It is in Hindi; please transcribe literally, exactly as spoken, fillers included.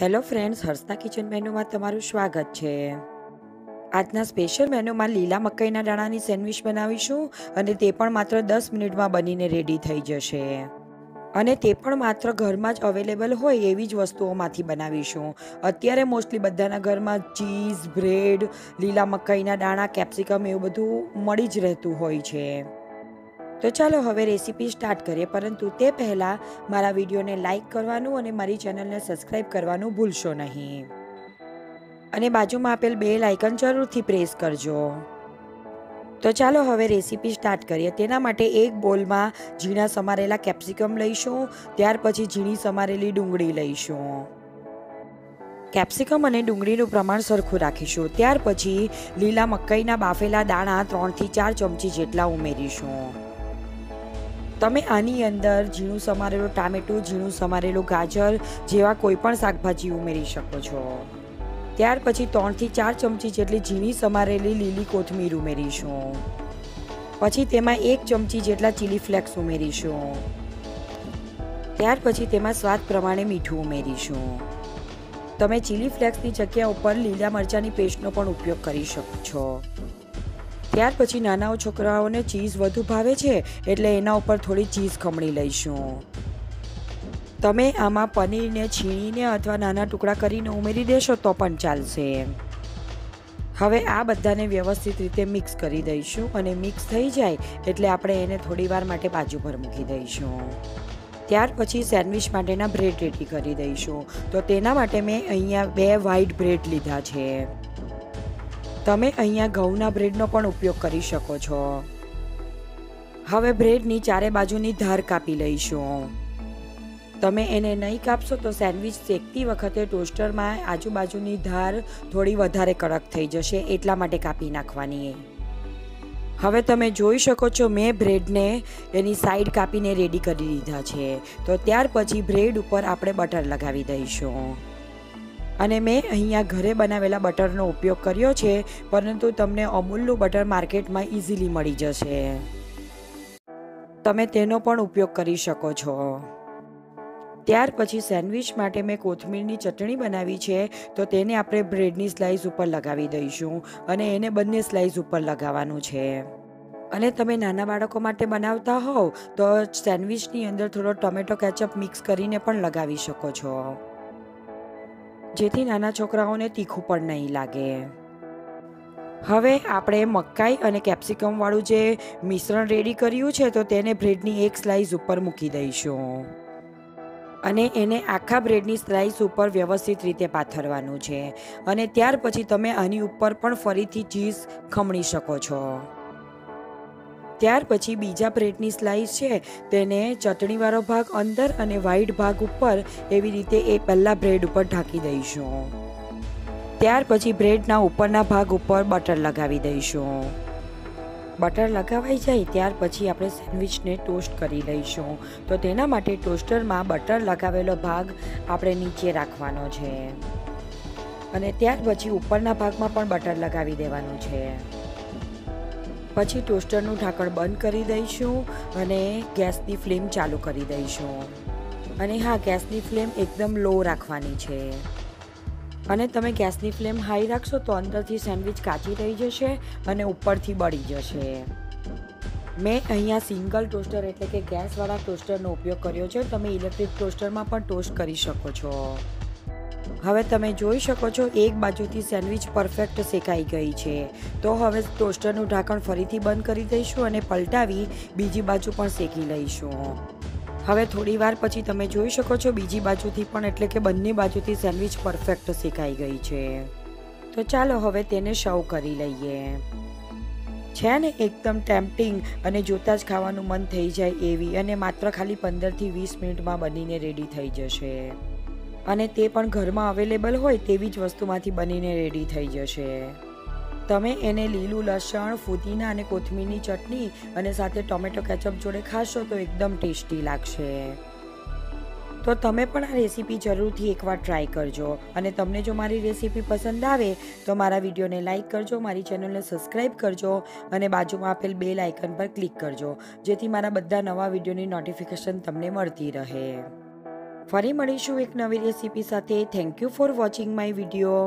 Hello friends, Harshna kitchen menu में तमारू स्वागत छे। आजना स्पेशल मेन्यू में लीला मकाईना दाणानी सेन्डविच बनावीशुं अने ते पण मात्र दस मिनिट में बनीने रेडी थई जशे। अने ते पण मात्र घरमां ज अवेलेबल होय एवी ज वस्तुओमांथी बनावीशुं। अत्यारे मोस्टली बधाना घरमां चीज, ब्रेड, लीला मकाईना दाणा, कैप्सिकम एवुं बधुं मळी ज रहेतुं होय छे। तो चलो हवे रेसिपी स्टार्ट करिए, परंतु ते पहला मारा वीडियो ने लाइक करवानुं अने मारी चैनल ने सब्सक्राइब करवानुं भूलशो नहीं अने बाजू में आपेल बेल आइकन जरूर थी प्रेस करजो। तो चलो हवे रेसिपी स्टार्ट करिए। तेना माटे एक बोल में झीणा समारेला कैप्सिकम लईशुं, त्यार पछी झीणी समारेली डूंगळी लईशुं। कैप्सिकम अने डूंगळीनुं प्रमाण सरखुं राखीशुं। त्यार पछी लीला मकाईना बाफेला दाणा त्रण थी चार चमची जेटला उमेरीशुं। तमे आनी अंदर झीणुं समारेलो टामेटुं, झीणुं समारेलो गाजर जेवा कोईपण शाकभाजी उमेरी शको छो। त्यार पछी त्रण थी चार चमची जेटली झीणी समारेली लीली कोथमीर उमेरीशुं। पछी तेमां एक चमची जेटला चीली फ्लेक्स उमेरीशुं। त्यार पछी तेमां स्वाद प्रमाणे मीठुं उमेरीशुं। तमे चीली फ्लेक्सनी जग्या उपर लीला मरचानी पेस्टनो पण उपयोग करी शको छो। त्यार पछी नाना छोकराओने चीज वधु भावे छे एटले एना उपर थोड़ी चीज खमणी लईशुं। तमे आमा पनीर ने छीणीने अथवा नाना टुकड़ा करीने उमेरी देशो तो पण चालशे। हवे आ बधाने व्यवस्थित रीते मिक्स करी दईशुं अने मिक्स थई जाय एटले आपणे एने थोड़ीवार माटे बाजू पर मूकी दईशुं। त्यार पछी सेन्डविच माटेना ब्रेड रेडी करी दईशुं। तो तेना माटे मैं अहींया बे व्हाइट ब्रेड लीधा छे। तमे अहींया घऊना ब्रेडनो पण उपयोग करी शको छो। हवे ब्रेडनी चारे बाजूनी धार कापी लईशुं। तमे एने नहीं कापशो तो सेन्डविच शेकती वखते टोस्टर में आजूबाजूनी धार थोड़ी वधारे कड़क थई जशे, एटला माटे कापी नाखवानी। हवे तमे जोई शको छो मैं ब्रेडने एनी साइड कापीने रेडी करी लीधा छे। तो त्यार पछी ब्रेड उपर आपणे बटर लगावी दईशुं अने मैं अहींया घरे बनावेला बटरनो उपयोग कर्यो छे, परंतु तमने अमूलनु बटर मार्केट में इजीली मळी जशे। तमे तेनो पण उपयोग करी शको छो। त्यार पछी सेन्डविच माटे मैं कोथमीरनी चटणी बनावी छे, तो तेने आपणे ब्रेडनी स्लाइस उपर लगावी दईशुं अने एने बंने स्लाइस उपर लगावानुं छे। अने तमे नाना बाळको माटे बनावता होव तो सेन्डविचनी अंदर थोड़ो टोमेटो केचअप मिक्स करीने पण लगावी शको छो, जेथी नाना छोकराओने तीखू पण नहीं लागे। हवे आपणे मकाई अने कैप्सिकम वाळुं जे मिश्रण रेडी कर्युं छे तो तेने ब्रेडनी एक स्लाइस उपर मूकी दईशुं अने एने आखा ब्रेडनी स्लाइस उपर व्यवस्थित रीते पाथरवानुं छे। अने त्यार पछी तमे आनी उपर पण फरीथी चीज खमणी शको छो। त्यार पछी बीजा ब्रेडनी स्लाइस छे तेने चटणीवाळो भाग अंदर अने वाइड भाग उपर एवी रीते ए पल्ला ब्रेड उपर ढाकी दईशुं। त्यार पछी ब्रेडना उपरना भाग उपर बटर लगावी दईशुं। बटर लगावाई जाए त्यार पछी आपणे सेन्डविचने टोस्ट करी लईशुं। तो तेना माटे टोस्टरमां बटर लगावेलो भाग आपणे नीचे राखवानो छे अने त्यार पछी उपरना भागमां पण बटर लगावी देवानुं छे। पछी टोस्टरनु ढांकण बंद करी दईशुं अने गैसनी फ्लेम चालू करी दईशुं अने हाँ, गैसनी फ्लेम एकदम लो राखवानी छे। अने तमे गैसनी फ्लेम हाई राखशो तो अंदरथी सेन्डविच काची रही जशे अने उपरथी बळी जशे। मैं अहींया सिंगल टोस्टर एटले के गैसवाळा टोस्टरनो उपयोग कर्यो छे। तमे इलेक्ट्रिक टोस्टरमां पण टोस्ट करी शको छो। हवे तमे जोई शको छो एक बाजुथी सेन्डविच परफेक्ट सेकाई गई छे। तो हवे टोस्टरनुं ढांकण फरीथी बंद करी दईशुं अने पलटावी बीजी बाजू पण सेकी लईशुं। हवे थोड़ीवार पछी तमे जोई शको छो बीजी बाजुथी पण एटले के बंने बाजुथी सेन्डविच परफेक्ट सेकाई गई छे। तो चालो हवे तेने सर्व करी लईए। छे ने एकदम टेम्पटिंग अने जोता ज खावानुं मन थई जाय एवी अने मात्र खाली पंदर थी वीस मिनिटमां बनीने रेडी थई जशे अने ते पण घरमां अवेलेबल होय तेवी ज वस्तुमांथी बनीने रेडी थई जशे। तमे एने લીલું લસણ, ફુદીના અને કોથમીરની ચટણી અને સાથે ટોમેટો કેચઅપ જોડે ખાશો તો એકદમ ટેસ્ટી લાગશે। તો તમે પણ આ રેસીપી જરૂરથી એકવાર ટ્રાય કરજો અને તમને જો મારી રેસીપી પસંદ આવે તો મારા વિડીયોને લાઇક કરજો, મારી ચેનલને સબસ્ક્રાઈબ કરજો અને બાજુમાં આપેલ બેલ આઇકન પર ક્લિક કરજો, જેથી મારા બધા નવા વિડીયોની નોટિફિકેશન તમને મળતી રહે। ફરી મળીશું એક નવી રેસીપી સાથે. Thank you for watching my video.